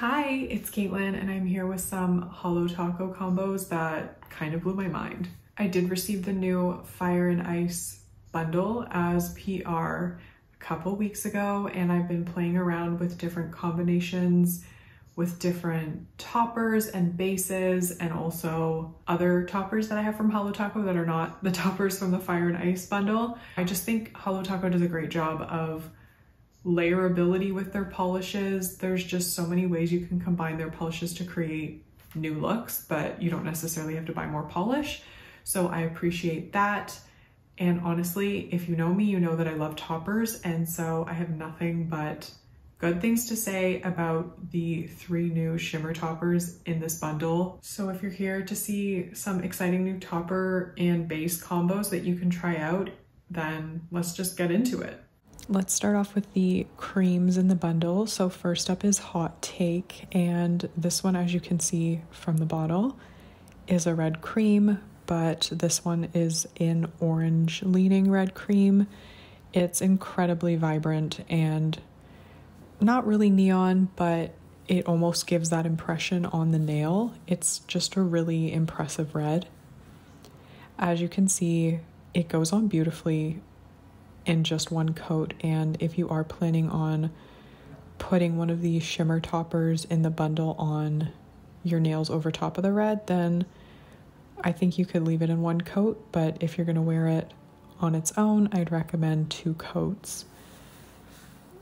Hi, it's Caitlin and I'm here with some Holo Taco combos that kind of blew my mind. I did receive the new Fire and Ice bundle as PR a couple weeks ago, and I've been playing around with different combinations with different toppers and bases, and also other toppers that I have from Holo Taco that are not the toppers from the Fire and Ice bundle. I just think Holo Taco does a great job of layerability with their polishes. There's just so many ways you can combine their polishes to create new looks, but you don't necessarily have to buy more polish. So I appreciate that. And honestly, if you know me, you know that I love toppers. And so I have nothing but good things to say about the three new shimmer toppers in this bundle. So if you're here to see some exciting new topper and base combos that you can try out, then let's just get into it. Let's start off with the creams in the bundle. So first up is Hot Take, and this one, as you can see from the bottle, is a red cream, but this one is an orange leaning red cream. It's incredibly vibrant and not really neon, but it almost gives that impression on the nail. It's just a really impressive red. As you can see, it goes on beautifully in just one coat, and if you are planning on putting one of these shimmer toppers in the bundle on your nails over top of the red, then I think you could leave it in one coat, but if you're gonna wear it on its own, I'd recommend two coats.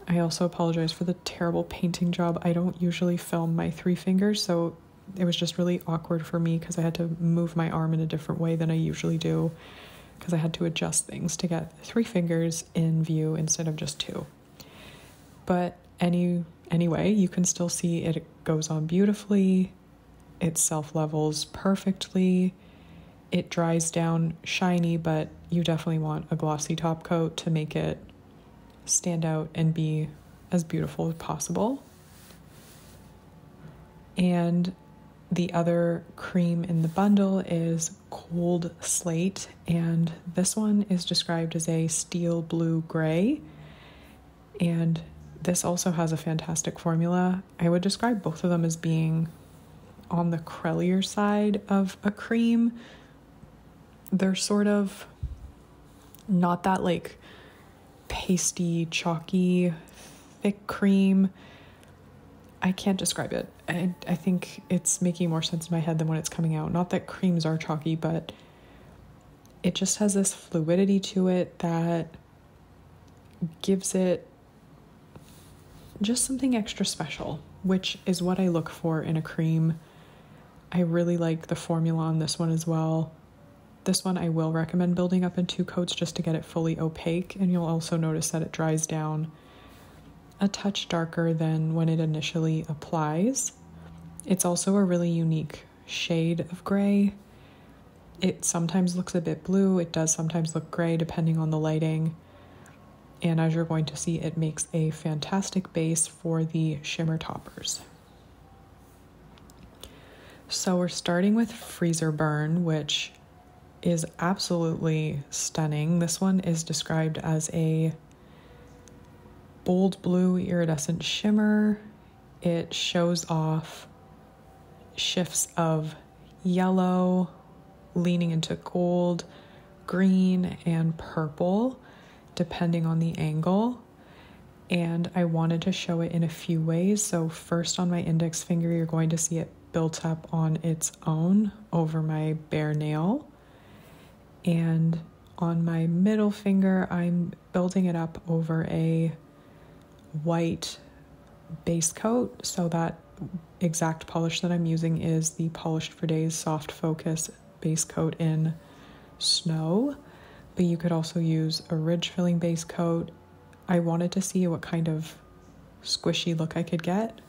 I also apologize for the terrible painting job. I don't usually film my three fingers, so it was just really awkward for me because I had to move my arm in a different way than I usually do, because I had to adjust things to get three fingers in view instead of just two. But anyway, you can still see it goes on beautifully. It self-levels perfectly. It dries down shiny, but you definitely want a glossy top coat to make it stand out and be as beautiful as possible. And the other cream in the bundle is Cold Slate, and this one is described as a steel blue gray, and this also has a fantastic formula. I would describe both of them as being on the crellier side of a cream. They're sort of not that like pasty, chalky, thick cream. I can't describe it. I think it's making more sense in my head than when it's coming out. Not that creams are chalky, but it just has this fluidity to it that gives it just something extra special, which is what I look for in a cream. I really like the formula on this one as well. This one I will recommend building up in two coats just to get it fully opaque, and you'll also notice that it dries down a touch darker than when it initially applies. It's also a really unique shade of gray. It sometimes looks a bit blue, it does sometimes look gray depending on the lighting, and as you're going to see, it makes a fantastic base for the shimmer toppers. So we're starting with Freezer Burn, which is absolutely stunning. This one is described as a bold blue iridescent shimmer. It shows off shifts of yellow, leaning into gold, green, and purple, depending on the angle. And I wanted to show it in a few ways. So first on my index finger, you're going to see it built up on its own over my bare nail. And on my middle finger, I'm building it up over a white base coat. So that exact polish that I'm using is the Polished for Days Soft Focus base coat in Snow, but you could also use a ridge filling base coat. I wanted to see what kind of squishy look I could get,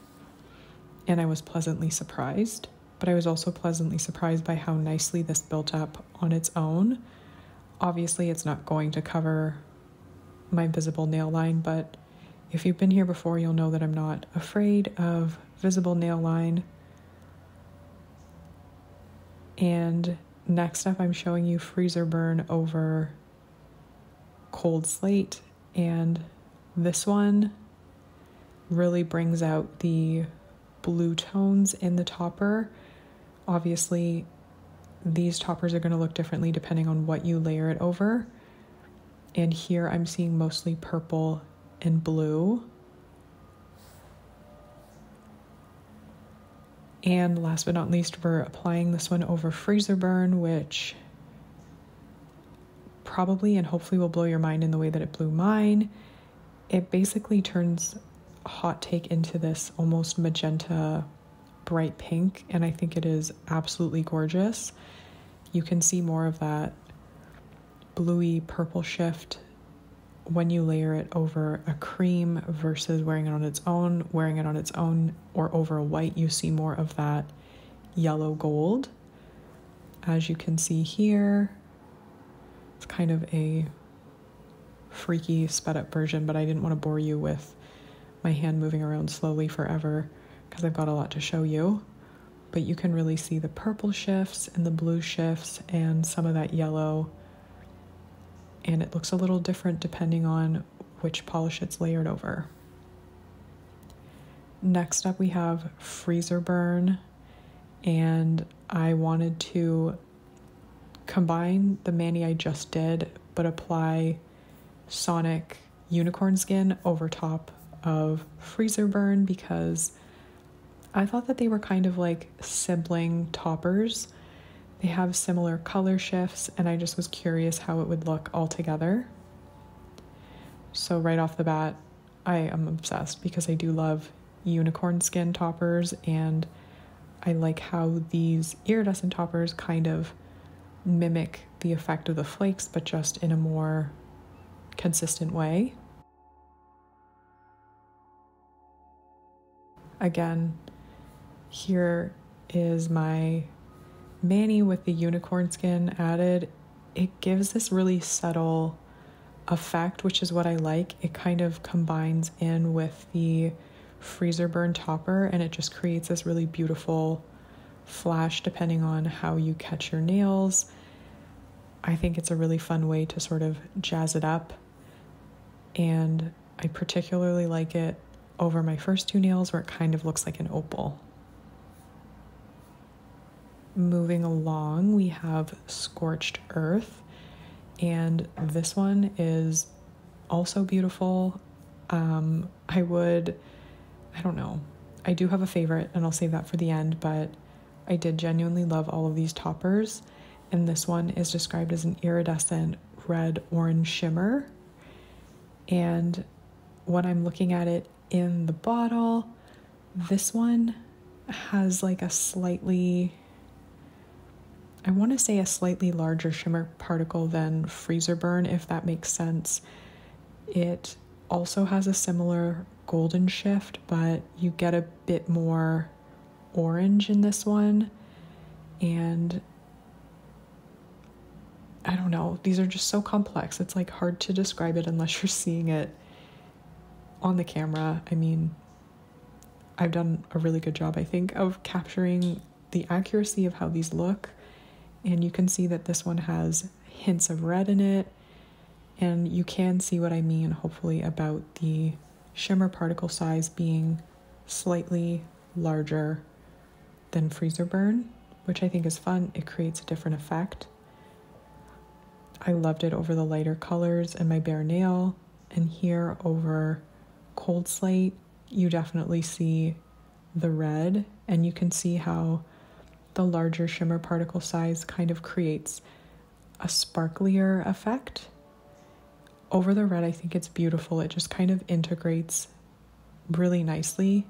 and I was pleasantly surprised, but I was also pleasantly surprised by how nicely this built up on its own. Obviously it's not going to cover my visible nail line, but if you've been here before, you'll know that I'm not afraid of visible nail line. And next up, I'm showing you Freezer Burn over Cold Slate. And this one really brings out the blue tones in the topper. Obviously, these toppers are going to look differently depending on what you layer it over. And here I'm seeing mostly purple and blue. And last but not least, we're applying this one over Freezer Burn, which probably and hopefully will blow your mind in the way that it blew mine. It basically turns Hot Take into this almost magenta bright pink, and I think it is absolutely gorgeous. You can see more of that bluey purple shift when you layer it over a cream versus wearing it on its own. Wearing it on its own or over a white, you see more of that yellow gold. As you can see here, it's kind of a freaky sped up version, but I didn't want to bore you with my hand moving around slowly forever because I've got a lot to show you. But you can really see the purple shifts and the blue shifts and some of that yellow. And it looks a little different depending on which polish it's layered over. Next up we have Freezer Burn, and I wanted to combine the mani I just did but apply Sonic Unicorn Skin over top of Freezer Burn because I thought that they were kind of like sibling toppers. They have similar color shifts, and I just was curious how it would look all together. So right off the bat, I am obsessed because I do love unicorn skin toppers, and I like how these iridescent toppers kind of mimic the effect of the flakes, but just in a more consistent way. Again, here is my mani with the unicorn skin added. It gives this really subtle effect, which is what I like. It kind of combines in with the Freezer Burn topper, and it just creates this really beautiful flash depending on how you catch your nails. I think it's a really fun way to sort of jazz it up, and I particularly like it over my first two nails where it kind of looks like an opal. Moving along, we have Scorched Earth, and this one is also beautiful. I don't know, I do have a favorite and I'll save that for the end, but I did genuinely love all of these toppers, and this one is described as an iridescent red-orange shimmer. And when I'm looking at it in the bottle, this one has like a slightly, I want to say a slightly larger shimmer particle than Freezer Burn, if that makes sense. It also has a similar golden shift, but you get a bit more orange in this one. And I don't know, these are just so complex. It's like hard to describe it unless you're seeing it on the camera. I mean, I've done a really good job, I think, of capturing the accuracy of how these look. And you can see that this one has hints of red in it, and you can see what I mean, hopefully, about the shimmer particle size being slightly larger than Freezer Burn, which I think is fun. It creates a different effect. I loved it over the lighter colors and my bare nail, and here over Cold Slate, you definitely see the red, and you can see how the larger shimmer particle size kind of creates a sparklier effect. Over the red, I think it's beautiful. It just kind of integrates really nicely.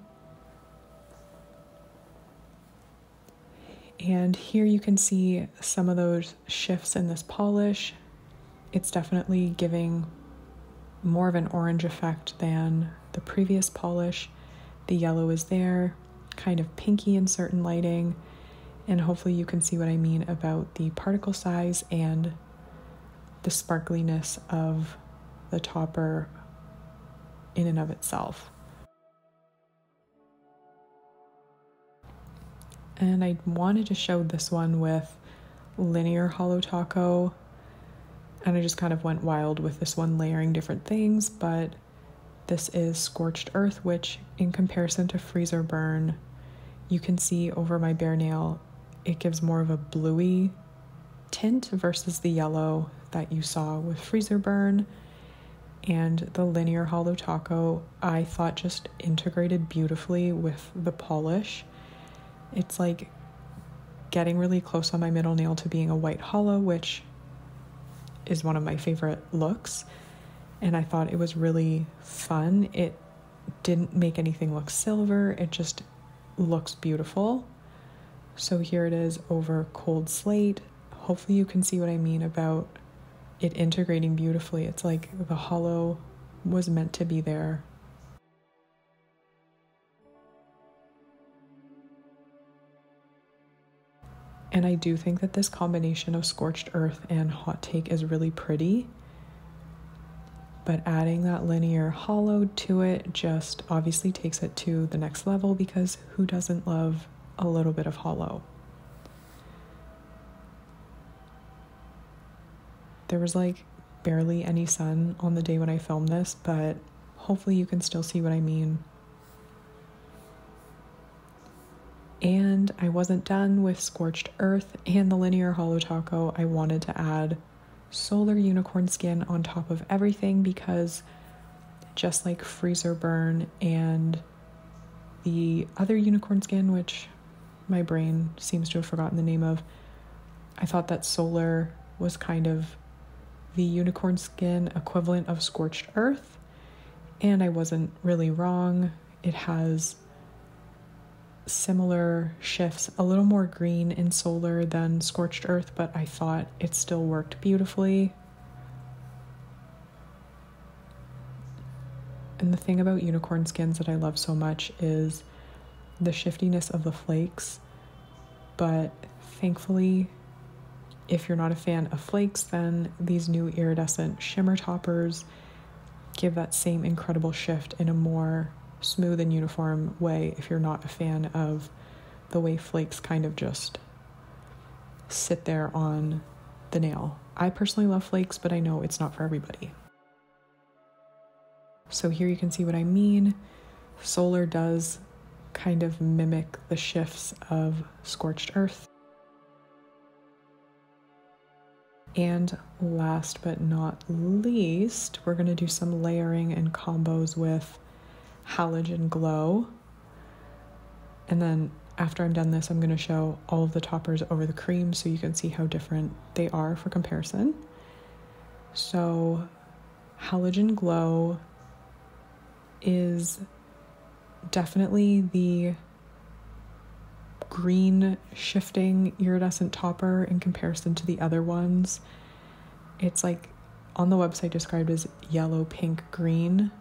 And here you can see some of those shifts in this polish. It's definitely giving more of an orange effect than the previous polish. The yellow is there, kind of pinky in certain lighting. And hopefully you can see what I mean about the particle size and the sparkliness of the topper in and of itself. And I wanted to show this one with Lunar Holo Taco, and I just kind of went wild with this one, layering different things, but this is Scorched Earth, which in comparison to Freezer Burn you can see over my bare nail, it gives more of a bluey tint versus the yellow that you saw with Freezer Burn. And the linear Holo Taco, I thought, just integrated beautifully with the polish. It's like getting really close on my middle nail to being a white holo, which is one of my favorite looks. And I thought it was really fun. It didn't make anything look silver. It just looks beautiful. So here it is over Cold Slate. Hopefully you can see what I mean about it integrating beautifully. It's like the holo was meant to be there. And I do think that this combination of Scorched Earth and Hot Take is really pretty, but adding that linear holo to it just obviously takes it to the next level, because who doesn't love a little bit of holo? There was like barely any sun on the day when I filmed this, but hopefully you can still see what I mean. And I wasn't done with Scorched Earth and the linear Holo Taco. I wanted to add Solar Unicorn Skin on top of everything, because just like Freezer Burn and the other Unicorn Skin, which my brain seems to have forgotten the name of, I thought that Solar was kind of the Unicorn Skin equivalent of Scorched Earth, and I wasn't really wrong. It has similar shifts, a little more green in Solar than Scorched Earth, but I thought it still worked beautifully. And the thing about Unicorn Skins that I love so much is the shiftiness of the flakes, but thankfully, if you're not a fan of flakes, then these new iridescent shimmer toppers give that same incredible shift in a more smooth and uniform way if you're not a fan of the way flakes kind of just sit there on the nail. I personally love flakes, but I know it's not for everybody. So here you can see what I mean. Solar does kind of mimic the shifts of Scorched Earth. And last but not least, we're going to do some layering and combos with Halogen Glow. And then after I'm done this, I'm going to show all of the toppers over the cream so you can see how different they are for comparison. So Halogen Glow is definitely the green shifting iridescent topper in comparison to the other ones. It's like on the website described as yellow, pink, green,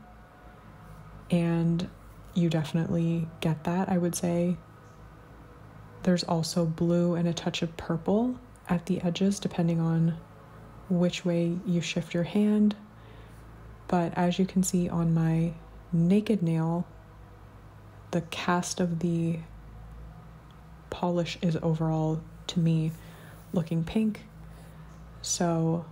and you definitely get that, I would say. There's also blue and a touch of purple at the edges depending on which way you shift your hand, but as you can see on my naked nail, the cast of the polish is overall, to me, looking pink. So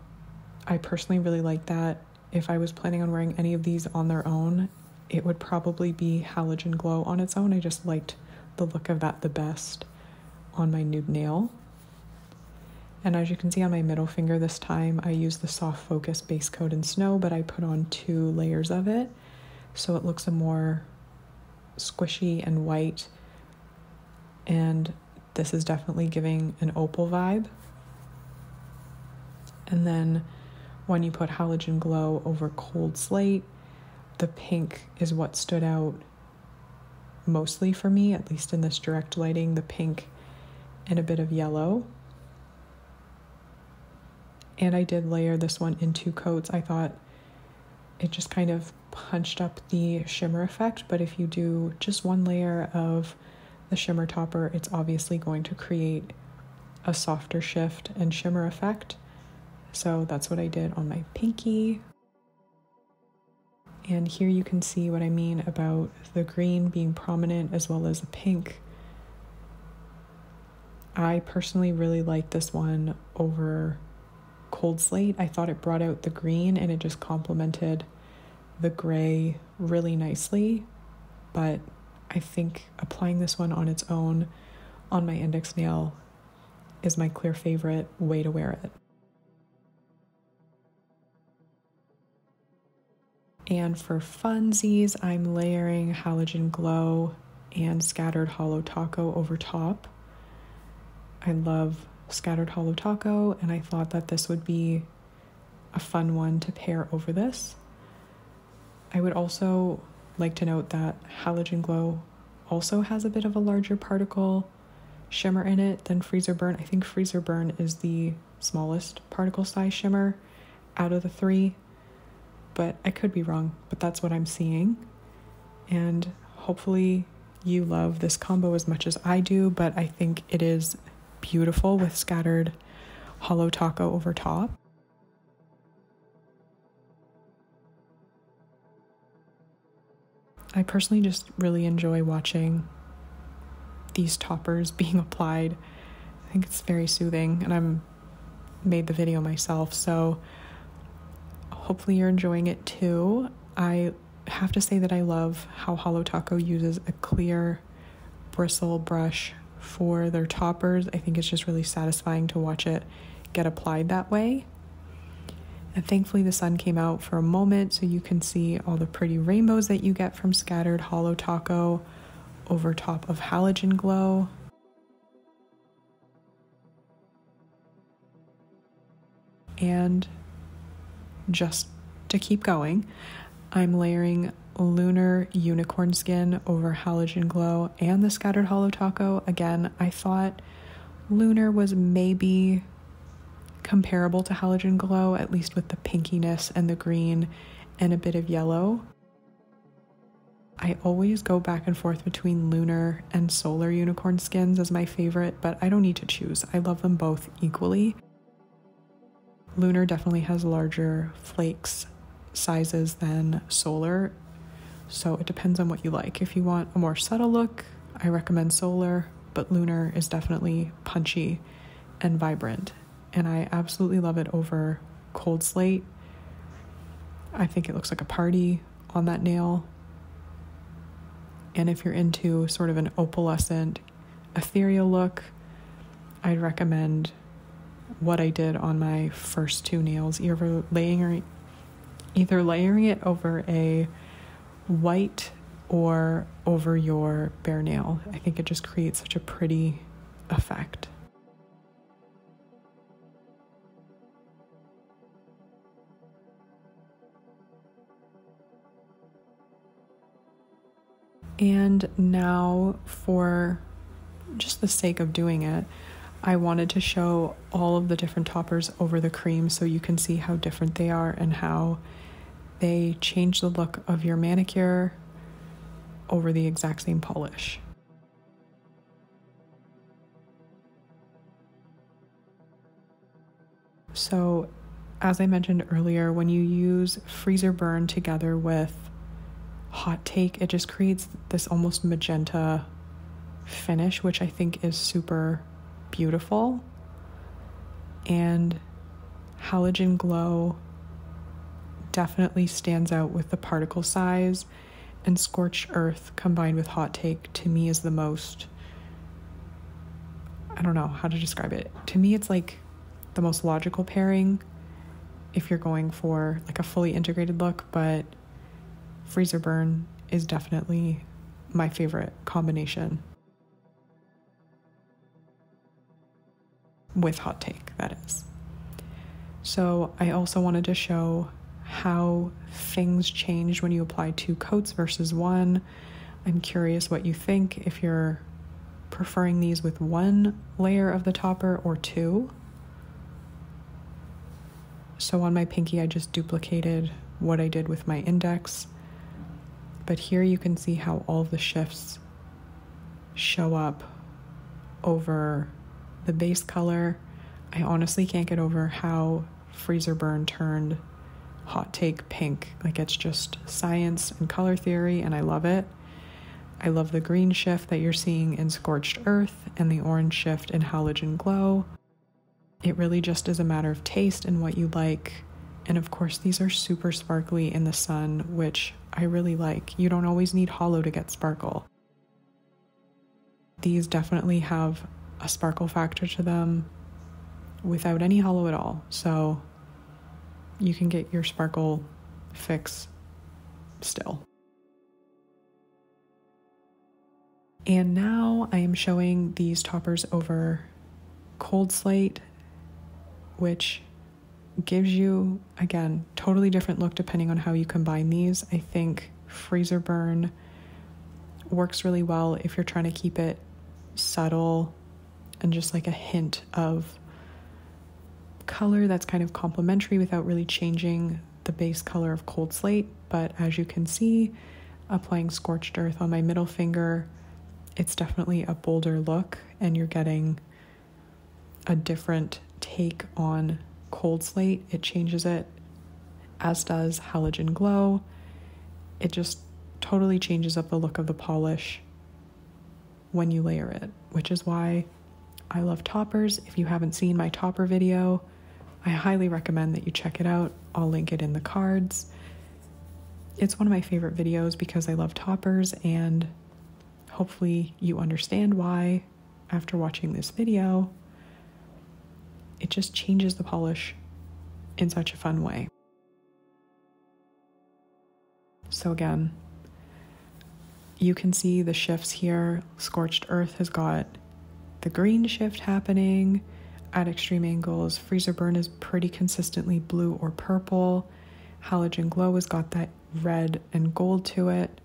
I personally really like that. If I was planning on wearing any of these on their own, it would probably be Halogen Glow on its own. I just liked the look of that the best on my nude nail. And as you can see on my middle finger this time, I used the Soft Focus base coat in Snow, but I put on 2 layers of it, so it looks a more squishy and white. And this is definitely giving an opal vibe. And then when you put Halogen Glow over Cold Slate, the pink is what stood out mostly for me, at least in this direct lighting, the pink and a bit of yellow. And I did layer this one in 2 coats. I thought it just kind of punched up the shimmer effect, but if you do just 1 layer of the shimmer topper, it's obviously going to create a softer shift and shimmer effect. So that's what I did on my pinky. And here you can see what I mean about the green being prominent as well as the pink. I personally really like this one over Cold Slate. I thought it brought out the green and it just complemented the gray really nicely, but I think applying this one on its own on my index nail is my clear favorite way to wear it. And for funsies, I'm layering Halogen Glow and Scattered Holo Taco over top. I love Scattered Holo Taco, and I thought that this would be a fun one to pair over this. I would also like to note that Halogen Glow also has a bit of a larger particle shimmer in it than Freezer Burn. I think Freezer Burn is the smallest particle size shimmer out of the three, but I could be wrong, but that's what I'm seeing. And hopefully you love this combo as much as I do, but I think it is beautiful with Scattered Holo Taco over top. I personally just really enjoy watching these toppers being applied. I think it's very soothing, and I made the video myself, so hopefully you're enjoying it too. I have to say that I love how Holo Taco uses a clear bristle brush for their toppers. I think it's just really satisfying to watch it get applied that way. And thankfully the sun came out for a moment, so you can see all the pretty rainbows that you get from Scattered Holo Taco over top of Halogen Glow. And just to keep going, I'm layering Lunar Unicorn Skin over Halogen Glow and the Scattered Holo Taco. Again, I thought Lunar was maybe comparable to Halogen Glow, at least with the pinkiness and the green and a bit of yellow. I always go back and forth between Lunar and Solar Unicorn Skins as my favorite, but I don't need to choose. I love them both equally. Lunar definitely has larger flakes sizes than Solar, so it depends on what you like. If you want a more subtle look, I recommend Solar, but Lunar is definitely punchy and vibrant, and I absolutely love it over Cold Slate. I think it looks like a party on that nail. And if you're into sort of an opalescent, ethereal look, I'd recommend what I did on my first two nails, either layering it over a white or over your bare nail. I think it just creates such a pretty effect. And now, for just the sake of doing it, I wanted to show all of the different toppers over the cream so you can see how different they are and how they change the look of your manicure over the exact same polish. So, as I mentioned earlier, when you use Freezer Burn together with Hot Take, it just creates this almost magenta finish, which I think is super beautiful. And Halogen Glow definitely stands out with the particle size, and Scorched Earth combined with Hot Take to me is the most, I don't know how to describe it. To me, it's like the most logical pairing if you're going for like a fully integrated look, but Freezer Burn is definitely my favorite combination. With Hot Take, that is. So I also wanted to show how things change when you apply two coats versus one. I'm curious what you think, if you're preferring these with one layer of the topper or two. So on my pinky, I just duplicated what I did with my index, but here you can see how all the shifts show up over the base color. I honestly can't get over how Freezer Burn turned Hot Take pink. Like, it's just science and color theory, and I love it. I love the green shift that you're seeing in Scorched Earth and the orange shift in Halogen Glow. It really just is a matter of taste and what you like. And of course, these are super sparkly in the sun, which I really like. You don't always need holo to get sparkle. These definitely have a sparkle factor to them without any holo at all. So you can get your sparkle fix still. And now I am showing these toppers over Cold Slate, which gives you, again, totally different look depending on how you combine these. I think Freezer Burn works really well if you're trying to keep it subtle and just like a hint of color that's kind of complementary without really changing the base color of Cold Slate. But as you can see, applying Scorched Earth on my middle finger, it's definitely a bolder look and you're getting a different take on Cold Slate. It changes it, as does Halogen Glow. It just totally changes up the look of the polish when you layer it, which is why I love toppers. If you haven't seen my topper video, I highly recommend that you check it out. I'll link it in the cards. It's one of my favorite videos because I love toppers, and hopefully you understand why after watching this video. It just changes the polish in such a fun way. So again, you can see the shifts here. Scorched Earth has got the green shift happening at extreme angles. Freezer Burn is pretty consistently blue or purple. Halogen Glow has got that red and gold to it.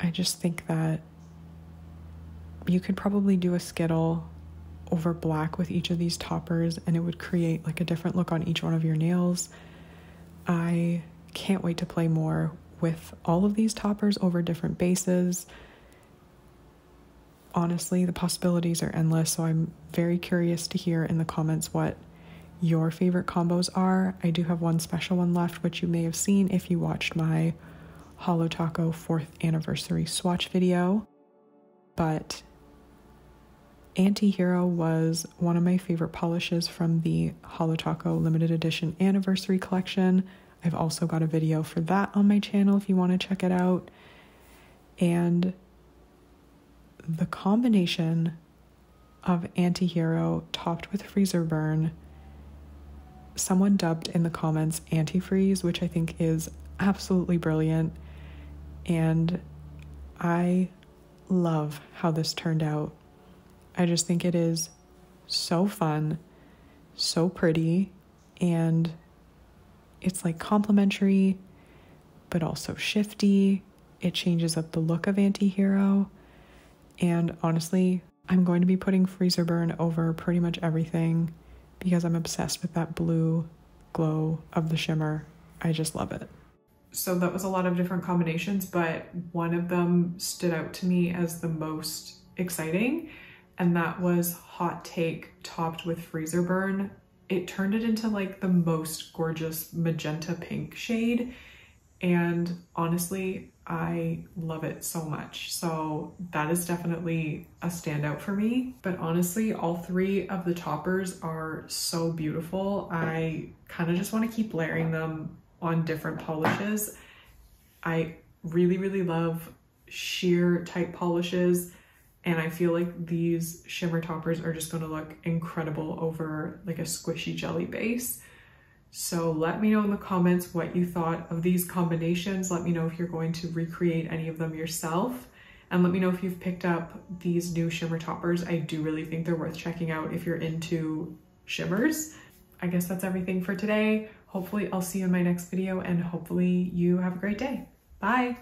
I just think that you could probably do a skittle over black with each of these toppers and it would create like a different look on each one of your nails. I can't wait to play more with all of these toppers over different bases. Honestly, the possibilities are endless, so I'm very curious to hear in the comments what your favorite combos are. I do have one special one left, which you may have seen if you watched my Holo Taco 4th anniversary swatch video, but Anti-Hero was one of my favorite polishes from the Holo Taco limited edition anniversary collection. I've also got a video for that on my channel if you want to check it out. And the combination of Anti-Hero topped with Freezer Burn, someone dubbed in the comments Antifreeze, which I think is absolutely brilliant. And I love how this turned out. I just think it is so fun, so pretty, and it's like complementary, but also shifty. It changes up the look of Anti-Hero. And honestly, I'm going to be putting Freezer Burn over pretty much everything because I'm obsessed with that blue glow of the shimmer. I just love it. So that was a lot of different combinations, but one of them stood out to me as the most exciting, and that was Hot Take topped with Freezer Burn. It turned it into like the most gorgeous magenta pink shade, and honestly, I love it so much. So that is definitely a standout for me. But honestly, all three of the toppers are so beautiful. I kind of just want to keep layering them on different polishes. I really, really love sheer type polishes. And I feel like these shimmer toppers are just going to look incredible over like a squishy jelly base. So let me know in the comments what you thought of these combinations. Let me know if you're going to recreate any of them yourself. And let me know if you've picked up these new shimmer toppers. I do really think they're worth checking out if you're into shimmers. I guess that's everything for today. Hopefully I'll see you in my next video, and hopefully you have a great day. Bye!